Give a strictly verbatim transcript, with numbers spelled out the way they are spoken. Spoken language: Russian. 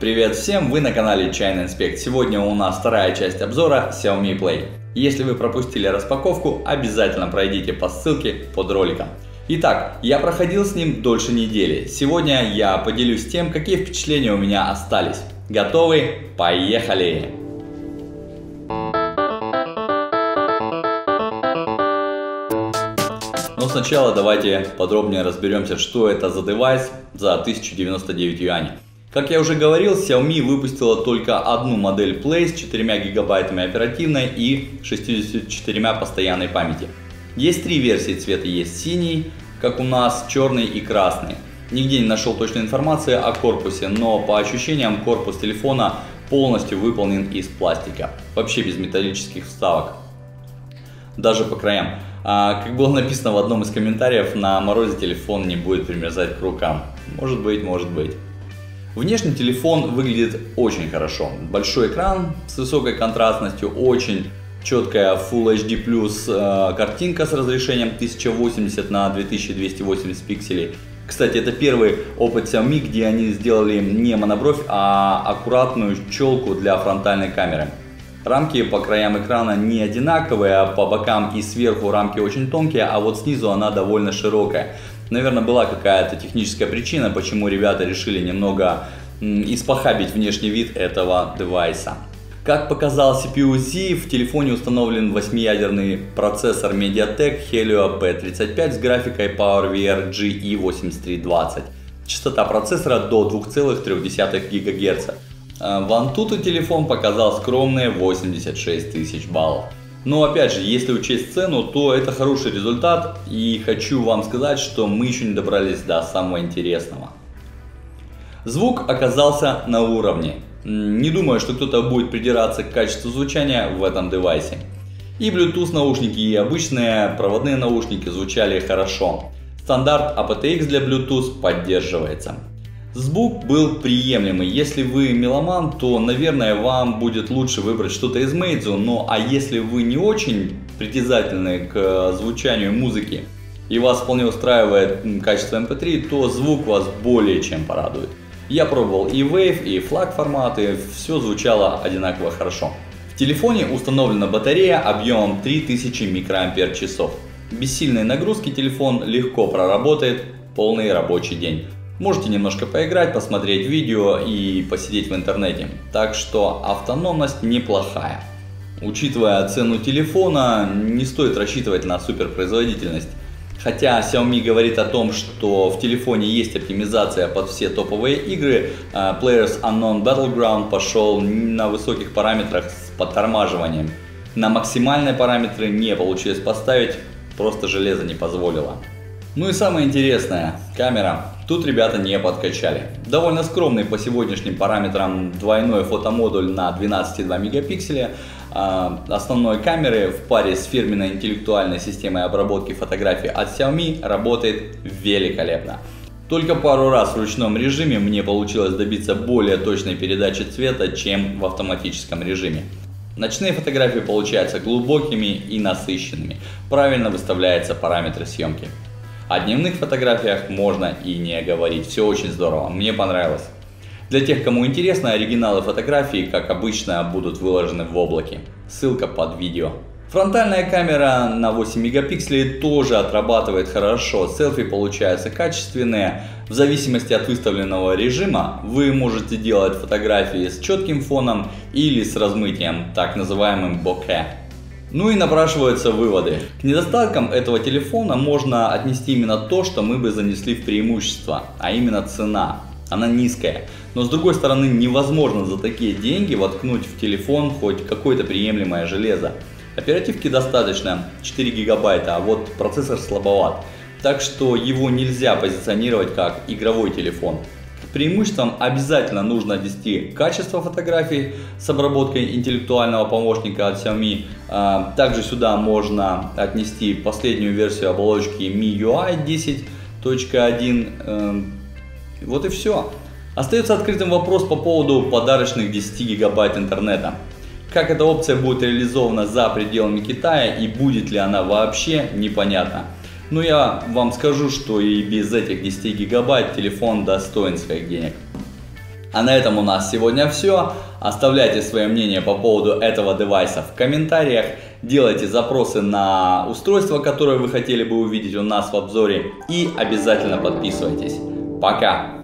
Привет всем, вы на канале ЧайнаИнспект. Сегодня у нас вторая часть обзора Xiaomi Play. Если вы пропустили распаковку, обязательно пройдите по ссылке под роликом. Итак, я проходил с ним дольше недели. Сегодня я поделюсь тем, какие впечатления у меня остались. Готовы? Поехали! Но сначала давайте подробнее разберемся, что это за девайс за тысячу девяносто девять юаней. Как я уже говорил, Xiaomi выпустила только одну модель Play с четырьмя гигабайтами оперативной и шестьюдесятью четырьмя постоянной памяти. Есть три версии цвета, есть синий, как у нас, черный и красный. Нигде не нашел точной информации о корпусе, но по ощущениям корпус телефона полностью выполнен из пластика, вообще без металлических вставок, даже по краям. А, как было написано в одном из комментариев, на морозе телефон не будет примерзать к рукам. Может быть, может быть. Внешне телефон выглядит очень хорошо. Большой экран с высокой контрастностью, очень четкая Full эйч ди плюс э, картинка с разрешением тысяча восемьдесят на две тысячи двести восемьдесят пикселей. Кстати, это первый опыт Xiaomi, где они сделали не монобровь, а аккуратную челку для фронтальной камеры. Рамки по краям экрана не одинаковые, по бокам и сверху рамки очень тонкие, а вот снизу она довольно широкая. Наверное, была какая-то техническая причина, почему ребята решили немного испохабить внешний вид этого девайса. Как показал си пи ю зет, в телефоне установлен восьмиядерный процессор Mediatek Helio пи тридцать пять с графикой PowerVR джи и восемь три два ноль. Частота процессора до двух целых трёх десятых гигагерца. В Antutu телефон показал скромные восемьдесят шесть тысяч баллов. Но опять же, если учесть цену, то это хороший результат, и хочу вам сказать, что мы еще не добрались до самого интересного. Звук оказался на уровне. Не думаю, что кто-то будет придираться к качеству звучания в этом девайсе. И Bluetooth наушники, и обычные проводные наушники звучали хорошо. Стандарт эй пи ти экс для Bluetooth поддерживается. Звук был приемлемый. Если вы меломан, то, наверное, вам будет лучше выбрать что-то из Meizu. Но а если вы не очень притязательны к звучанию музыки и вас вполне устраивает качество эм пэ три, то звук вас более чем порадует. Я пробовал и Wave, и флак форматы, все звучало одинаково хорошо. В телефоне установлена батарея объемом три тысячи микроампер часов. Без сильной нагрузки телефон легко проработает полный рабочий день. Можете немножко поиграть, посмотреть видео и посидеть в интернете. Так что автономность неплохая. Учитывая цену телефона, не стоит рассчитывать на суперпроизводительность. Хотя Xiaomi говорит о том, что в телефоне есть оптимизация под все топовые игры, Players Unknown Battleground пошел на высоких параметрах с подтормаживанием. На максимальные параметры не получилось поставить, просто железо не позволило. Ну и самое интересное, камера. Тут ребята не подкачали. Довольно скромный по сегодняшним параметрам двойной фотомодуль на двенадцать и два мегапикселя. Основной камеры в паре с фирменной интеллектуальной системой обработки фотографий от Xiaomi работает великолепно. Только пару раз в ручном режиме мне получилось добиться более точной передачи цвета, чем в автоматическом режиме. Ночные фотографии получаются глубокими и насыщенными. Правильно выставляются параметры съемки. О дневных фотографиях можно и не говорить. Все очень здорово, мне понравилось. Для тех, кому интересно, оригиналы фотографий, как обычно, будут выложены в облаке. Ссылка под видео. Фронтальная камера на восемь мегапикселей тоже отрабатывает хорошо. Селфи получаются качественные. В зависимости от выставленного режима вы можете делать фотографии с четким фоном или с размытием, так называемым bokeh. Ну и напрашиваются выводы. К недостаткам этого телефона можно отнести именно то, что мы бы занесли в преимущество, а именно цена. Она низкая, но с другой стороны невозможно за такие деньги воткнуть в телефон хоть какое-то приемлемое железо. Оперативки достаточно, четыре гигабайта, а вот процессор слабоват, так что его нельзя позиционировать как игровой телефон. Преимуществом обязательно нужно отнести качество фотографий с обработкой интеллектуального помощника от Xiaomi. Также сюда можно отнести последнюю версию оболочки эм и ю ай десять точка один. Вот и все. Остается открытым вопрос по поводу подарочных десяти гигабайт интернета. Как эта опция будет реализована за пределами Китая и будет ли она вообще, непонятно. Но я вам скажу, что и без этих десяти гигабайт телефон достоин своих денег. А на этом у нас сегодня все. Оставляйте свое мнение по поводу этого девайса в комментариях. Делайте запросы на устройства, которые вы хотели бы увидеть у нас в обзоре. И обязательно подписывайтесь. Пока!